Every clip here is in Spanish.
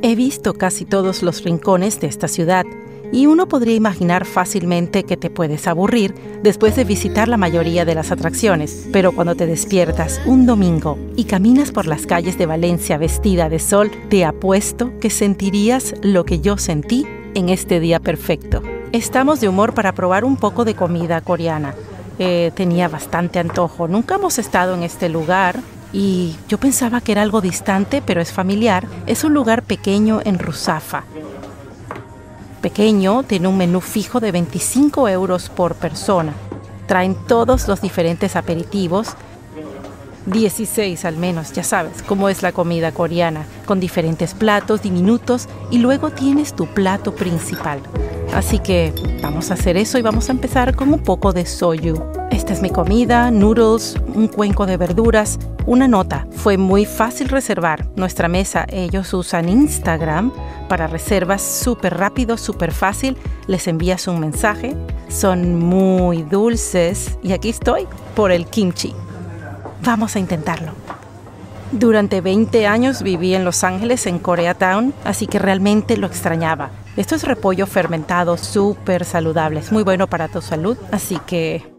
He visto casi todos los rincones de esta ciudad y uno podría imaginar fácilmente que te puedes aburrir después de visitar la mayoría de las atracciones. Pero cuando te despiertas un domingo y caminas por las calles de Valencia vestida de sol, te apuesto que sentirías lo que yo sentí en este día perfecto. Estamos de humor para probar un poco de comida coreana. Tenía bastante antojo. Nunca hemos estado en este lugar. Y yo pensaba que era algo distante, pero es familiar. Es un lugar pequeño en Ruzafa. Pequeño, tiene un menú fijo de 25 euros por persona. Traen todos los diferentes aperitivos. 16 al menos, ya sabes cómo es la comida coreana. Con diferentes platos diminutos y luego tienes tu plato principal. Así que vamos a hacer eso y vamos a empezar con un poco de soyu. Esta es mi comida, noodles, un cuenco de verduras. Una nota, fue muy fácil reservar nuestra mesa. Ellos usan Instagram para reservas súper rápido, súper fácil. Les envías un mensaje. Son muy dulces. Y aquí estoy por el kimchi. Vamos a intentarlo. Durante 20 años viví en Los Ángeles, en Koreatown, así que realmente lo extrañaba. Esto es repollo fermentado, súper saludable. Es muy bueno para tu salud, así que...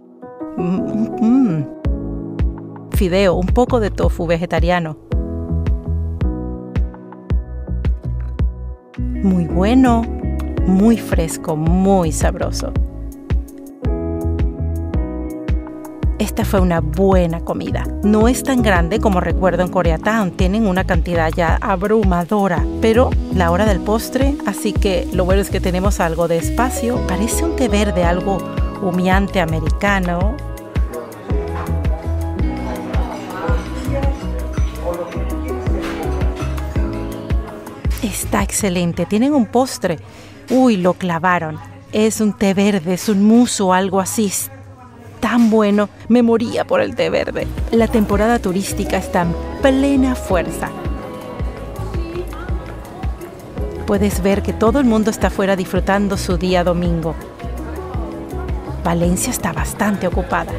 Fideo, un poco de tofu vegetariano. Muy bueno, muy fresco, muy sabroso. Esta fue una buena comida. No es tan grande como recuerdo en Koreatown. Tienen una cantidad ya abrumadora. Pero la hora del postre, así que lo bueno es que tenemos algo de espacio. Parece un té verde, algo humeante americano. Está excelente. Tienen un postre. Uy, lo clavaron. Es un té verde, es un muso o algo así. Tan bueno. Me moría por el té verde. La temporada turística está en plena fuerza. Puedes ver que todo el mundo está afuera disfrutando su día domingo. Valencia está bastante ocupada.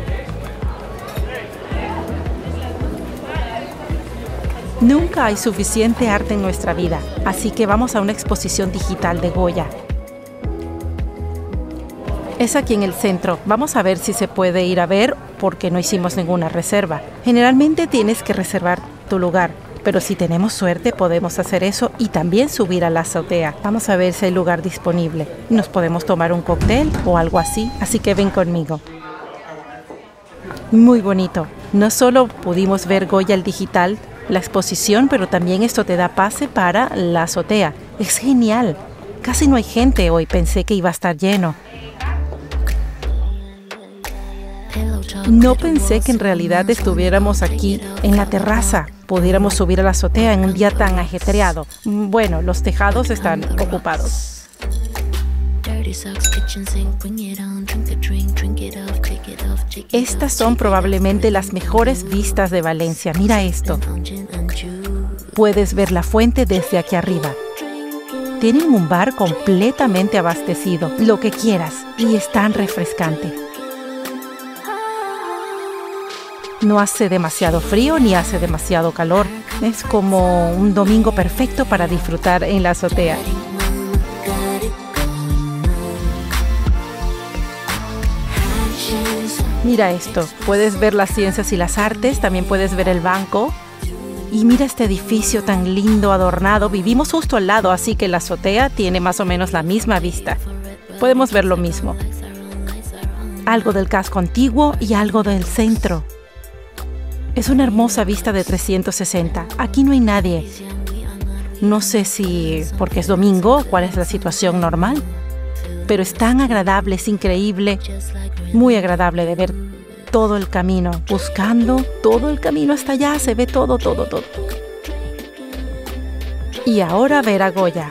Nunca hay suficiente arte en nuestra vida, así que vamos a una exposición digital de Goya. Es aquí en el centro. Vamos a ver si se puede ir a ver porque no hicimos ninguna reserva. Generalmente tienes que reservar tu lugar, pero si tenemos suerte podemos hacer eso y también subir a la azotea. Vamos a ver si hay lugar disponible. Nos podemos tomar un cóctel o algo así, así que ven conmigo. Muy bonito. No solo pudimos ver Goya el digital, la exposición, pero también esto te da pase para la azotea. Es genial. Casi no hay gente hoy. Pensé que iba a estar lleno. No pensé que en realidad estuviéramos aquí en la terraza, pudiéramos subir a la azotea en un día tan ajetreado. Bueno, los tejados están ocupados. Estas son probablemente las mejores vistas de Valencia. Mira esto. Puedes ver la fuente desde aquí arriba. Tienen un bar completamente abastecido, lo que quieras, y es tan refrescante. No hace demasiado frío ni hace demasiado calor. Es como un domingo perfecto para disfrutar en la azotea. Mira esto. Puedes ver las ciencias y las artes. También puedes ver el banco. Y mira este edificio tan lindo, adornado. Vivimos justo al lado, así que la azotea tiene más o menos la misma vista. Podemos ver lo mismo. Algo del casco antiguo y algo del centro. Es una hermosa vista de 360. Aquí no hay nadie. No sé si porque es domingo, cuál es la situación normal. Pero es tan agradable, es increíble. Muy agradable de ver todo el camino. Buscando todo el camino hasta allá. Se ve todo, todo, todo. Y ahora ver a Goya.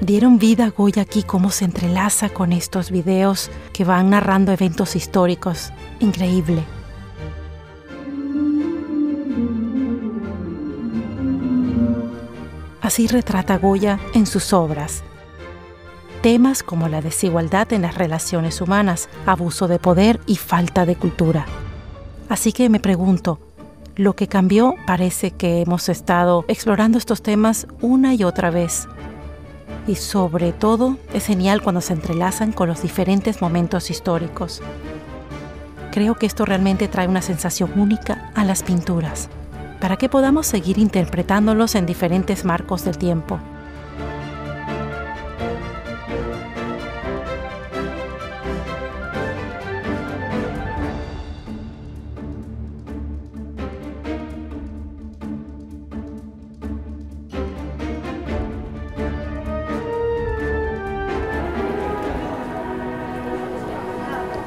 Dieron vida a Goya aquí, cómo se entrelaza con estos videos que van narrando eventos históricos. Increíble. Así retrata Goya en sus obras. temas como la desigualdad en las relaciones humanas, abuso de poder y falta de cultura. Así que me pregunto, lo que cambió parece que hemos estado explorando estos temas una y otra vez. Y sobre todo, es genial cuando se entrelazan con los diferentes momentos históricos. Creo que esto realmente trae una sensación única a las pinturas, para que podamos seguir interpretándolos en diferentes marcos del tiempo.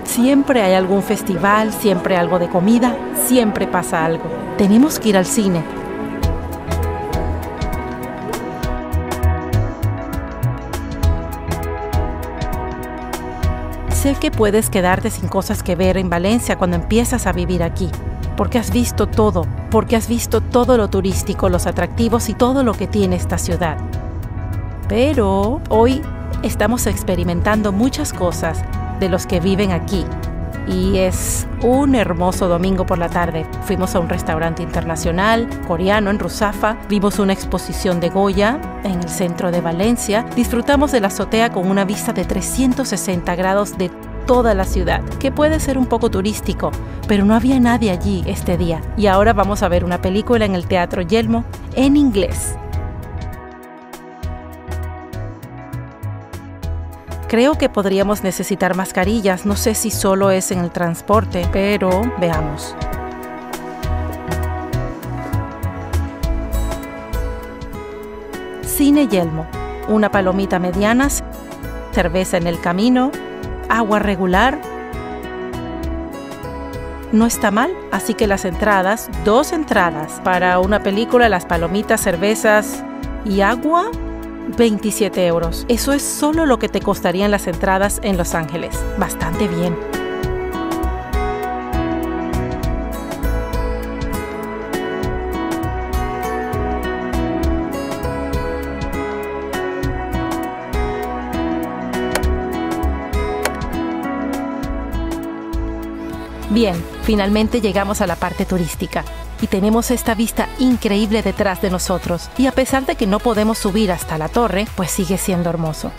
Siempre hay algún festival, siempre algo de comida, siempre pasa algo. Tenemos que ir al cine. Sé que puedes quedarte sin cosas que ver en Valencia cuando empiezas a vivir aquí, porque has visto todo, porque has visto todo lo turístico, los atractivos y todo lo que tiene esta ciudad. Pero hoy estamos experimentando muchas cosas de los que viven aquí. Y es un hermoso domingo por la tarde. Fuimos a un restaurante internacional coreano en Ruzafa, vimos una exposición de Goya en el centro de Valencia, disfrutamos de la azotea con una vista de 360 grados de toda la ciudad, que puede ser un poco turístico, pero no había nadie allí este día. Y ahora vamos a ver una película en el teatro Yelmo en inglés. Creo que podríamos necesitar mascarillas, no sé si solo es en el transporte, pero veamos. Cine Yelmo, una palomita mediana, cerveza en el camino, agua regular. No está mal, así que las entradas, 2 entradas para una película, las palomitas, cervezas y agua, 27 euros. Eso es solo lo que te costarían las entradas en Los Ángeles. Bastante bien. Bien, finalmente llegamos a la parte turística. Y tenemos esta vista increíble detrás de nosotros. Y a pesar de que no podemos subir hasta la torre, pues sigue siendo hermoso.